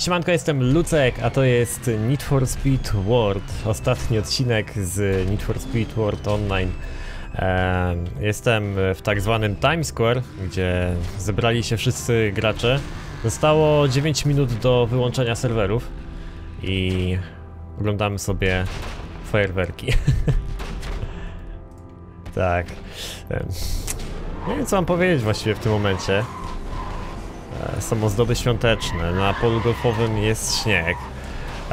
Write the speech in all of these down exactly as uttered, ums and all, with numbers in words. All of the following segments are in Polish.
Siemanko, jestem Lucek, a to jest Need for Speed World, ostatni odcinek z Need for Speed World Online. Jestem w tak zwanym Times Square, gdzie zebrali się wszyscy gracze. Zostało dziewięć minut do wyłączenia serwerów i oglądamy sobie fajerwerki. Tak. Nie wiem, co mam powiedzieć właściwie w tym momencie. Są ozdoby świąteczne, na polu golfowym jest śnieg.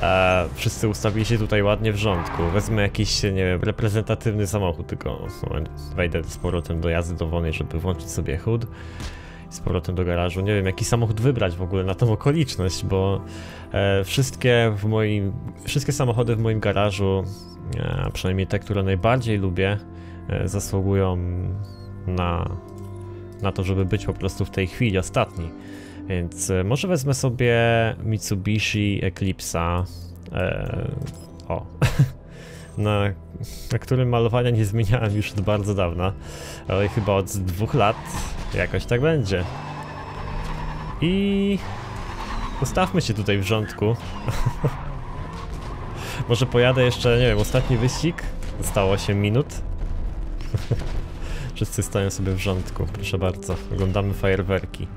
E, wszyscy ustawili się tutaj ładnie w rządku. Wezmę jakiś, nie wiem, reprezentatywny samochód, tylko moment, wejdę z powrotem do jazdy dowolnej, żeby włączyć sobie H U D. I z powrotem do garażu. Nie wiem, jaki samochód wybrać w ogóle na tą okoliczność, bo e, wszystkie w moim, wszystkie samochody w moim garażu, a przynajmniej te, które najbardziej lubię, e, zasługują na... na to, żeby być po prostu w tej chwili ostatni. Więc może wezmę sobie Mitsubishi Eclipse'a, eee, o, na, na którym malowania nie zmieniałem już od bardzo dawna, ale chyba od dwóch lat jakoś tak będzie. I ustawmy się tutaj w rządku. Może pojadę jeszcze, nie wiem, ostatni wyścig, zostało osiem minut. Wszyscy stoją sobie w rządku, proszę bardzo, oglądamy fajerwerki.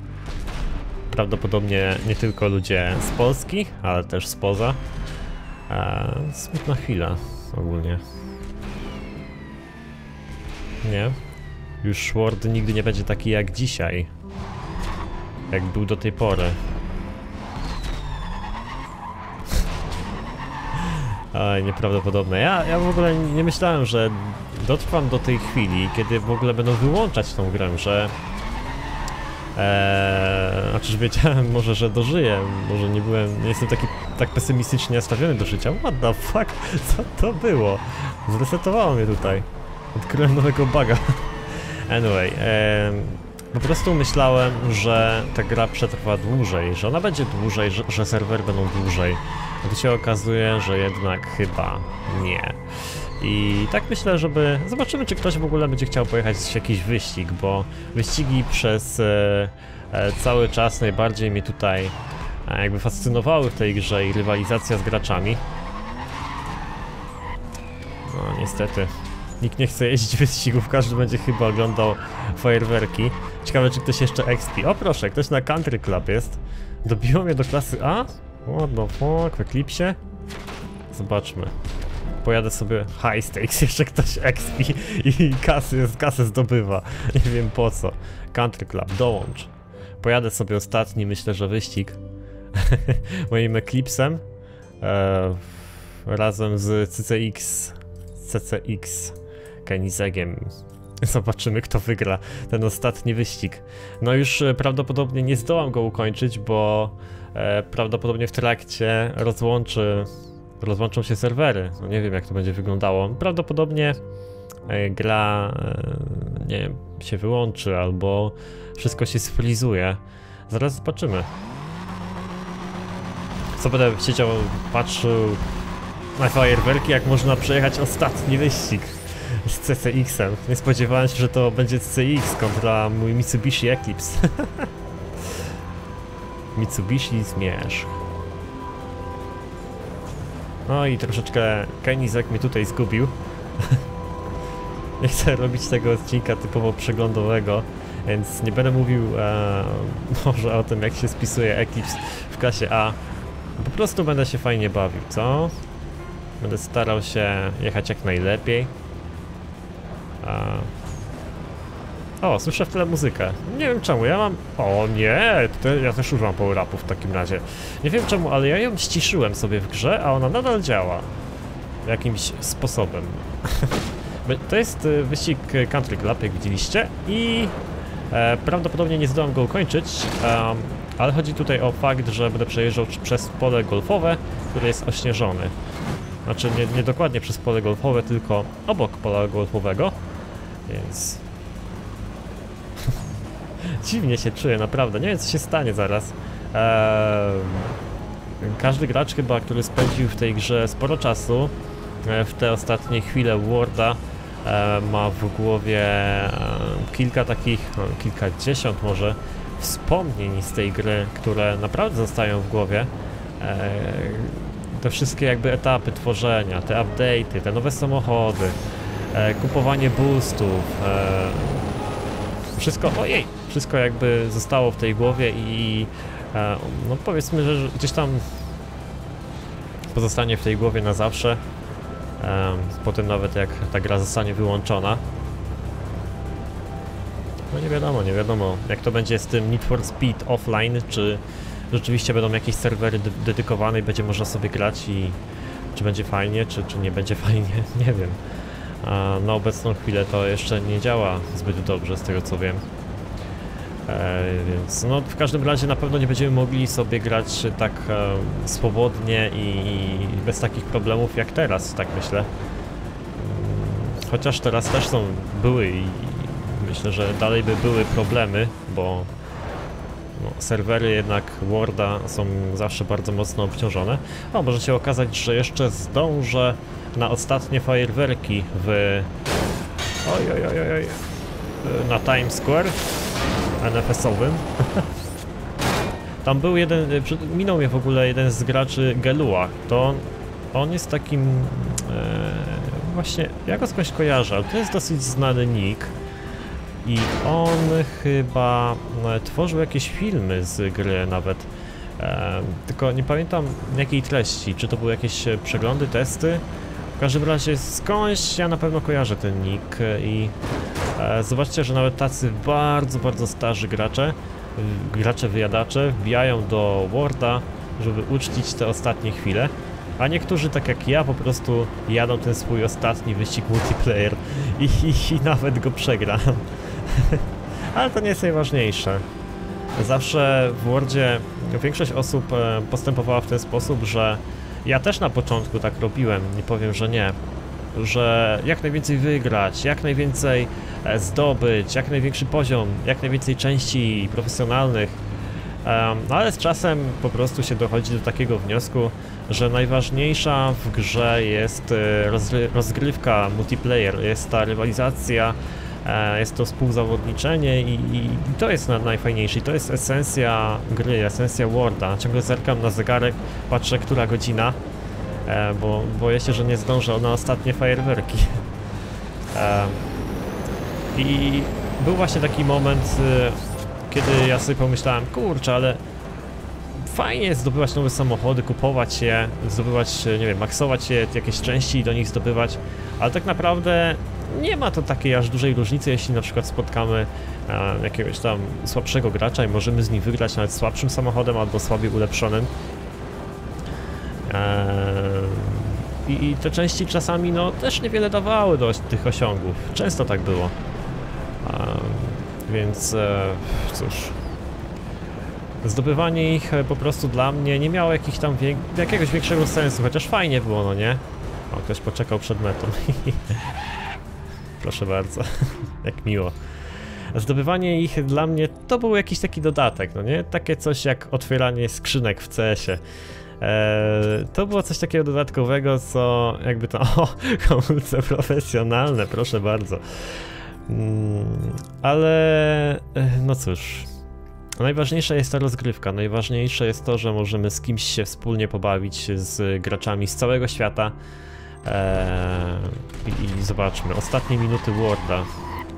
Prawdopodobnie nie tylko ludzie z Polski, ale też spoza. Eee, smutna chwila ogólnie. Nie? Już World nigdy nie będzie taki jak dzisiaj. Jak był do tej pory. Oj, nieprawdopodobne. Ja, ja w ogóle nie myślałem, że dotrwam do tej chwili, kiedy w ogóle będą wyłączać tą grę, że... Eee, oczywiście wiedziałem może, że dożyję, może nie byłem, nie jestem taki tak pesymistycznie nastawiony do życia. What the fuck? Co to było? Zresetowało mnie tutaj. Odkryłem nowego buga. Anyway, eee, po prostu myślałem, że ta gra przetrwa dłużej, że ona będzie dłużej, że, że serwer będą dłużej. A tu się okazuje, że jednak chyba nie. I tak myślę, żeby... Zobaczymy, czy ktoś w ogóle będzie chciał pojechać w jakiś wyścig, bo wyścigi przez e, e, cały czas najbardziej mnie tutaj e, jakby fascynowały w tej grze i rywalizacja z graczami. No niestety, nikt nie chce jeździć wyścigów, każdy będzie chyba oglądał fajerwerki. Ciekawe, czy ktoś jeszcze expi. O proszę, ktoś na Country Club jest. Dobiło mnie do klasy A? What the fuck, w Eclipsie? Zobaczmy. Pojadę sobie high stakes, jeszcze ktoś expi i kasy, kasę zdobywa. Nie wiem po co. Country Club, dołącz. Pojadę sobie ostatni, myślę, że wyścig moim Eclipsem e, razem z C C X C C X Kenizegiem. Zobaczymy, kto wygra ten ostatni wyścig. No już prawdopodobnie nie zdołam go ukończyć, bo e, prawdopodobnie w trakcie rozłączy Rozłączą się serwery, no nie wiem, jak to będzie wyglądało. Prawdopodobnie gra, nie wiem, się wyłączy albo wszystko się sfrizuje. Zaraz zobaczymy. Co będę siedział, patrzył na fajerwerki, jak można przejechać ostatni wyścig z C C X-em. Nie spodziewałem się, że to będzie C C X kontra mój Mitsubishi Eclipse. Mitsubishi zmierzch. No i troszeczkę Kenizek mnie tutaj zgubił. Nie chcę robić tego odcinka typowo przeglądowego, więc nie będę mówił e, może o tym, jak się spisuje Eclipse w klasie A. Po prostu będę się fajnie bawił, co? Będę starał się jechać jak najlepiej. E... O, słyszę w tle muzykę. Nie wiem czemu, ja mam... O nie, tutaj ja też używam power upów w takim razie. Nie wiem czemu, ale ja ją ściszyłem sobie w grze, a ona nadal działa. Jakimś sposobem. To jest wyścig Country Club, jak widzieliście, i e, prawdopodobnie nie zdołam go ukończyć, um, ale chodzi tutaj o fakt, że będę przejeżdżał przez pole golfowe, które jest ośnieżone. Znaczy nie, nie dokładnie przez pole golfowe, tylko obok pola golfowego, więc... Dziwnie się czuję, naprawdę. Nie wiem, co się stanie zaraz. Eee, każdy gracz chyba, który spędził w tej grze sporo czasu, e, w te ostatnie chwile Worda, e, ma w głowie e, kilka takich, no, kilkadziesiąt może, wspomnień z tej gry, które naprawdę zostają w głowie. te wszystkie jakby etapy tworzenia, te update'y, te nowe samochody, kupowanie boostów, wszystko, ojej, wszystko jakby zostało w tej głowie i no powiedzmy, że gdzieś tam pozostanie w tej głowie na zawsze, potem nawet jak ta gra zostanie wyłączona. No nie wiadomo, nie wiadomo jak to będzie z tym Need for Speed offline, czy rzeczywiście będą jakieś serwery dedykowane i będzie można sobie grać i czy będzie fajnie, czy, czy nie będzie fajnie, nie wiem. A na obecną chwilę to jeszcze nie działa zbyt dobrze z tego co wiem. E, więc no w każdym razie na pewno nie będziemy mogli sobie grać tak e, swobodnie i, i bez takich problemów jak teraz, tak myślę. Chociaż teraz też są, były i myślę, że dalej by były problemy, bo no, serwery jednak Worda są zawsze bardzo mocno obciążone. O, może się okazać, że jeszcze zdążę na ostatnie fajerwerki w... Oj, oj, oj, oj, na Times Square N F S-owym. Tam był jeden... Minął mnie w ogóle jeden z graczy, Gelua. To on jest takim... E, właśnie, ja go skądś kojarzę, ale to jest dosyć znany nick. I on chyba tworzył jakieś filmy z gry nawet, e, tylko nie pamiętam jakiej treści, czy to były jakieś przeglądy, testy. W każdym razie skądś ja na pewno kojarzę ten nick i e, zobaczcie, że nawet tacy bardzo, bardzo starzy gracze, gracze wyjadacze wbijają do Worda, żeby uczcić te ostatnie chwile. A niektórzy, tak jak ja, po prostu jadą ten swój ostatni wyścig multiplayer i, i, i nawet go przegram. Ale to nie jest najważniejsze. Zawsze w Wordzie większość osób postępowała w ten sposób, że ja też na początku tak robiłem, nie powiem, że nie, że jak najwięcej wygrać, jak najwięcej zdobyć, jak największy poziom, jak najwięcej części profesjonalnych, ale z czasem po prostu się dochodzi do takiego wniosku, że najważniejsza w grze jest rozgrywka multiplayer, jest ta rywalizacja, jest to współzawodniczenie i, i, i to jest najfajniejsze, i to jest esencja gry, esencja Worda. Ciągle zerkam na zegarek, patrzę, która godzina, bo boję się, że nie zdążę na ostatnie fajerwerki. I był właśnie taki moment, kiedy ja sobie pomyślałem, kurczę, ale fajnie jest zdobywać nowe samochody, kupować je, zdobywać, nie wiem, maksować je, jakieś części i do nich zdobywać, ale tak naprawdę nie ma to takiej aż dużej różnicy, jeśli na przykład spotkamy e, jakiegoś tam słabszego gracza i możemy z nim wygrać nawet słabszym samochodem albo słabiej ulepszonym. E, i, I te części czasami no też niewiele dawały do tych osiągów, często tak było. E, więc e, cóż... Zdobywanie ich po prostu dla mnie nie miało jakich tam wiek, jakiegoś większego sensu, chociaż fajnie było, no nie? O, ktoś poczekał przed metą. Proszę bardzo, jak miło. Zdobywanie ich dla mnie to był jakiś taki dodatek, no nie? Takie coś jak otwieranie skrzynek w cesie. Eee, to było coś takiego dodatkowego, co jakby to... O, hamulce profesjonalne, proszę bardzo. Mm, ale... no cóż... Najważniejsza jest ta rozgrywka, najważniejsze jest to, że możemy z kimś się wspólnie pobawić, z graczami z całego świata. eee, i, i zobaczmy, ostatnie minuty Worda,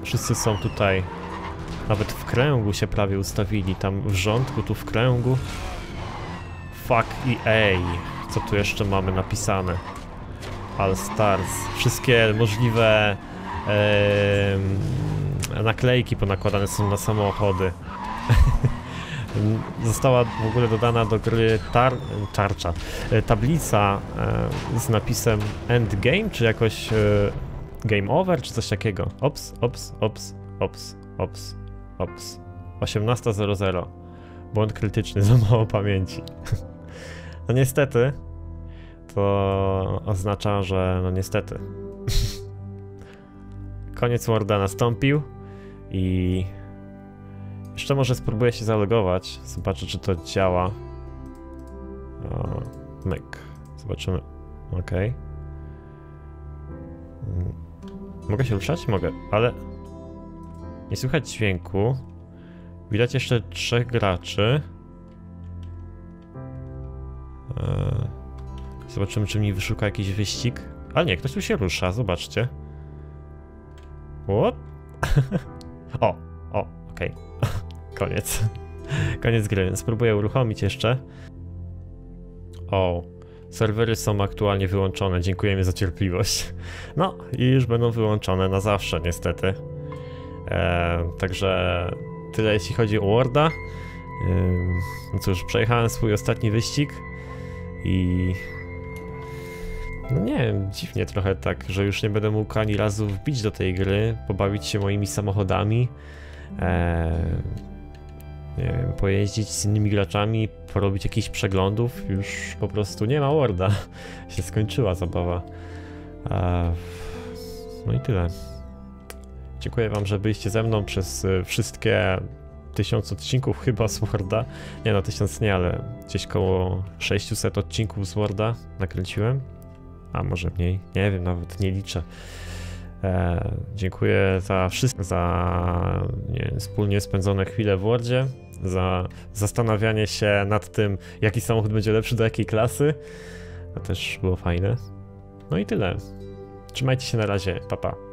wszyscy są tutaj, nawet w kręgu się prawie ustawili, tam w rządku, tu w kręgu. Fuck E A, co tu jeszcze mamy napisane? All Stars, wszystkie możliwe eee, naklejki ponakładane są na samochody. Została w ogóle dodana do gry tar tarcza, tablica e, z napisem endgame, czy jakoś e, game over, czy coś takiego. Ops, ops, ops, ops, ops, ops. osiemnasta zero zero. Błąd krytyczny, za mało pamięci. No niestety, to oznacza, że no niestety. Koniec Worda nastąpił i... Jeszcze może spróbuję się zalogować, zobaczę czy to działa. O, myk, zobaczymy. Ok. Mogę się ruszać? Mogę, ale nie słychać dźwięku. Widać jeszcze trzech graczy. Zobaczymy, czy mi wyszuka jakiś wyścig. Ale nie, ktoś tu się rusza, zobaczcie. What? O, o, okej. Okay. Koniec. Koniec gry. Spróbuję uruchomić jeszcze. O, serwery są aktualnie wyłączone. Dziękujemy za cierpliwość. No i już będą wyłączone na zawsze, niestety. Eee, także tyle jeśli chodzi o Worlda. Eee, no cóż, przejechałem swój ostatni wyścig i... No nie wiem, dziwnie trochę tak, że już nie będę mógł ani razu wbić do tej gry, pobawić się moimi samochodami, eee, nie wiem, pojeździć z innymi graczami, porobić jakichś przeglądów, już po prostu nie ma Worlda, się skończyła zabawa. Eee, no i tyle. Dziękuję wam, że byliście ze mną przez wszystkie tysiąc odcinków chyba z Worlda. Nie no, tysiąc nie, ale gdzieś koło sześciuset odcinków z Worlda nakręciłem. A może mniej, nie wiem, nawet nie liczę. Eee, dziękuję za wszystko, za nie wiem, wspólnie spędzone chwile w Worldzie, za zastanawianie się nad tym, jaki samochód będzie lepszy do jakiej klasy. To też było fajne. No i tyle. Trzymajcie się, na razie, pa pa.